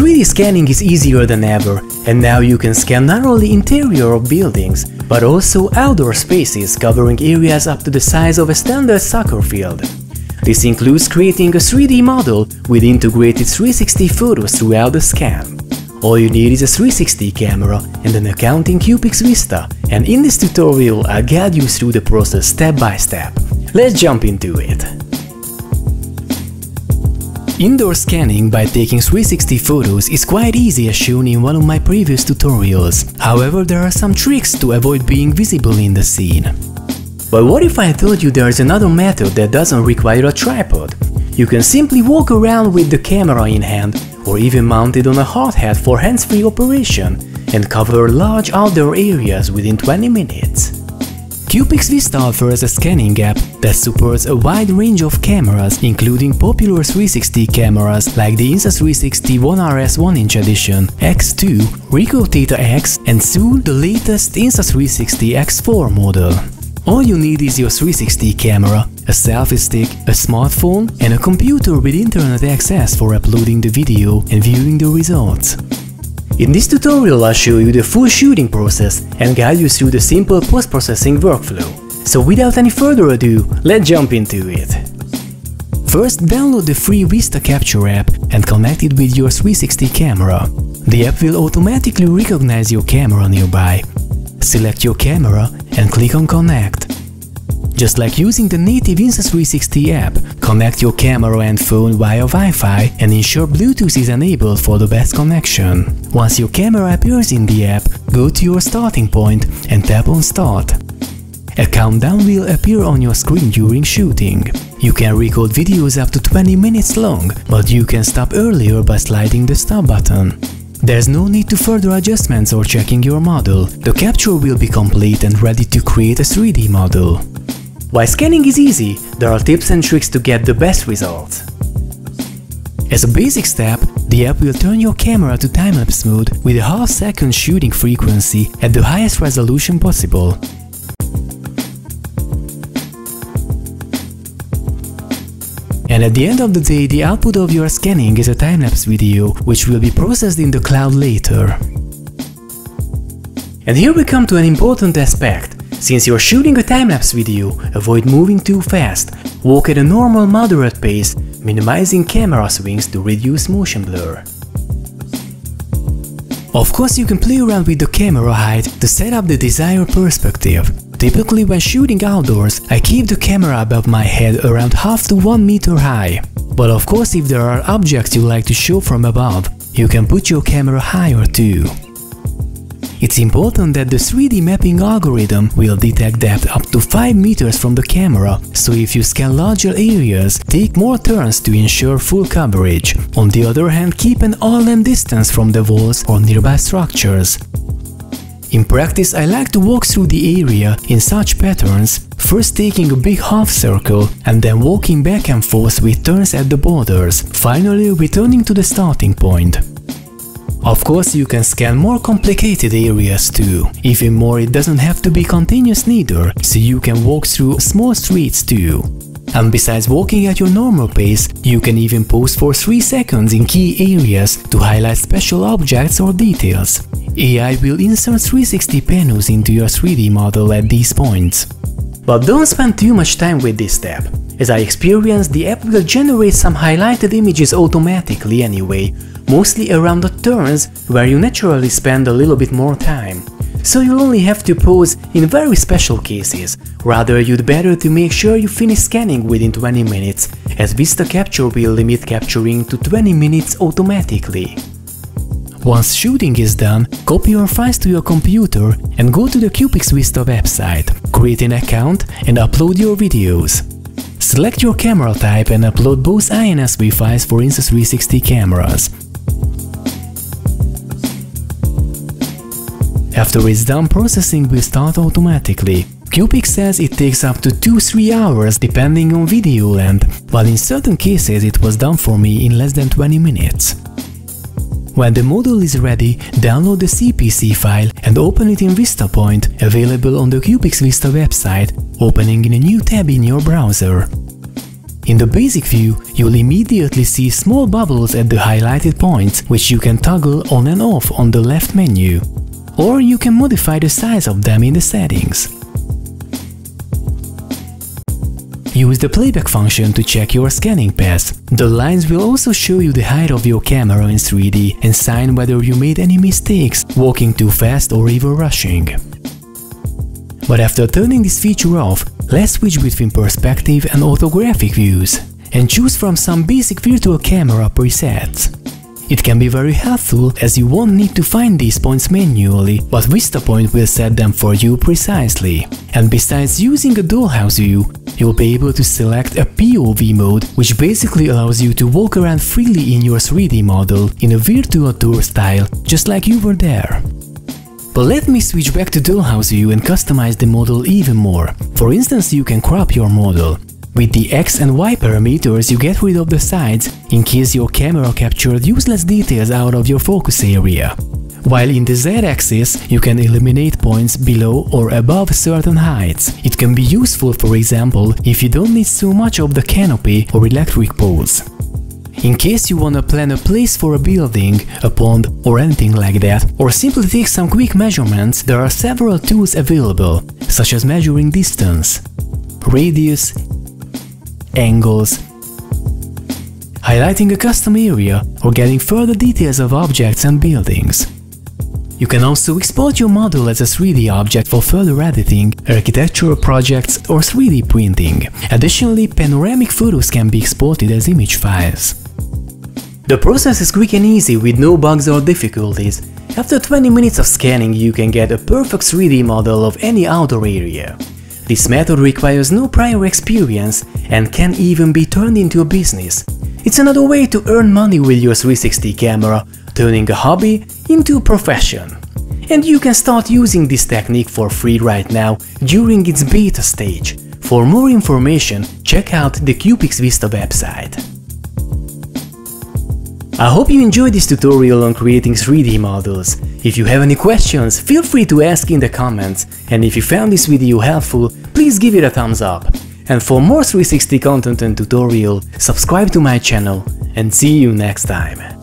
3D scanning is easier than ever, and now you can scan not only interior of buildings, but also outdoor spaces covering areas up to the size of a standard soccer field. This includes creating a 3D model with integrated 360 photos throughout the scan. All you need is a 360 camera and an account in CupixVista, and in this tutorial I'll guide you through the process step by step. Let's jump into it! Indoor scanning by taking 360 photos is quite easy, as shown in one of my previous tutorials. However, there are some tricks to avoid being visible in the scene. But what if I told you there is another method that doesn't require a tripod? You can simply walk around with the camera in hand, or even mounted on a hard hat for hands-free operation, and cover large outdoor areas within 20 minutes. CupixVista offers a scanning app that supports a wide range of cameras, including popular 360 cameras like the Insta360 One RS 1-inch Edition X2, Ricoh Theta X, and soon the latest Insta360 X4 model. All you need is your 360 camera, a selfie stick, a smartphone, and a computer with internet access for uploading the video and viewing the results. In this tutorial I'll show you the full shooting process and guide you through the simple post-processing workflow. So without any further ado, let's jump into it. First, download the free VistaCapture app and connect it with your 360 camera. The app will automatically recognize your camera nearby. Select your camera and click on Connect. Just like using the native Insta360 app, connect your camera and phone via Wi-Fi and ensure Bluetooth is enabled for the best connection. Once your camera appears in the app, go to your starting point and tap on Start. A countdown will appear on your screen during shooting. You can record videos up to 20 minutes long, but you can stop earlier by sliding the stop button. There's no need to further adjustments or checking your model. The capture will be complete and ready to create a 3D model. While scanning is easy, there are tips and tricks to get the best results. As a basic step, the app will turn your camera to time-lapse mode with a half-second shooting frequency at the highest resolution possible. And at the end of the day, the output of your scanning is a time-lapse video, which will be processed in the cloud later. And here we come to an important aspect. Since you're shooting a time-lapse video, avoid moving too fast. Walk at a normal, moderate pace, minimizing camera swings to reduce motion blur. Of course, you can play around with the camera height to set up the desired perspective. Typically, when shooting outdoors, I keep the camera above my head around half to 1 meter high. But of course, if there are objects you like to show from above, you can put your camera higher too. It's important that the 3D mapping algorithm will detect depth up to 5 meters from the camera, so if you scan larger areas, take more turns to ensure full coverage. On the other hand, keep an all-in distance from the walls or nearby structures. In practice, I like to walk through the area in such patterns, first taking a big half circle and then walking back and forth with turns at the borders, finally returning to the starting point. Of course, you can scan more complicated areas too. Even more, it doesn't have to be continuous neither, so you can walk through small streets too. And besides walking at your normal pace, you can even pause for 3 seconds in key areas to highlight special objects or details. AI will insert 360 panels into your 3D model at these points. But don't spend too much time with this step. As I experienced, the app will generate some highlighted images automatically anyway, mostly around the turns where you naturally spend a little bit more time. So you'll only have to pause in very special cases. Rather, you'd better to make sure you finish scanning within 20 minutes, as VistaCapture will limit capturing to 20 minutes automatically. Once shooting is done, copy your files to your computer and go to the CupixVista website, create an account and upload your videos. Select your camera type and upload both INSV files for Insta360 cameras. After it's done, processing will start automatically. Cupix says it takes up to 2-3 hours depending on video length, but in certain cases it was done for me in less than 20 minutes. When the model is ready, download the CPC file and open it in VistaPoint, available on the CupixVista website, opening in a new tab in your browser. In the basic view, you'll immediately see small bubbles at the highlighted points, which you can toggle on and off on the left menu. Or you can modify the size of them in the settings. Use the playback function to check your scanning path. The lines will also show you the height of your camera in 3D and sign whether you made any mistakes, walking too fast or even rushing. But after turning this feature off, let's switch between perspective and orthographic views and choose from some basic virtual camera presets. It can be very helpful as you won't need to find these points manually, but VistaPoint will set them for you precisely. And besides using a dollhouse view, you'll be able to select a POV mode, which basically allows you to walk around freely in your 3D model in a virtual tour style, just like you were there. But let me switch back to dollhouse view and customize the model even more. For instance, you can crop your model. With the X and Y parameters, you get rid of the sides, in case your camera captured useless details out of your focus area. While in the Z-axis, you can eliminate points below or above certain heights. It can be useful, for example, if you don't need so much of the canopy or electric poles. In case you wanna plan a place for a building, a pond or anything like that, or simply take some quick measurements, there are several tools available, such as measuring distance, radius, angles, highlighting a custom area, or getting further details of objects and buildings. You can also export your model as a 3D object for further editing, architectural projects or 3D printing. Additionally, panoramic photos can be exported as image files. The process is quick and easy with no bugs or difficulties. After 20 minutes of scanning, you can get a perfect 3D model of any outdoor area. This method requires no prior experience and can even be turned into a business. It's another way to earn money with your 360 camera, turning a hobby into a profession. And you can start using this technique for free right now during its beta stage. For more information, check out the CupixVista website. I hope you enjoyed this tutorial on creating 3D models. If you have any questions, feel free to ask in the comments, and if you found this video helpful, please give it a thumbs up. And for more 360 content and tutorial, subscribe to my channel, and see you next time!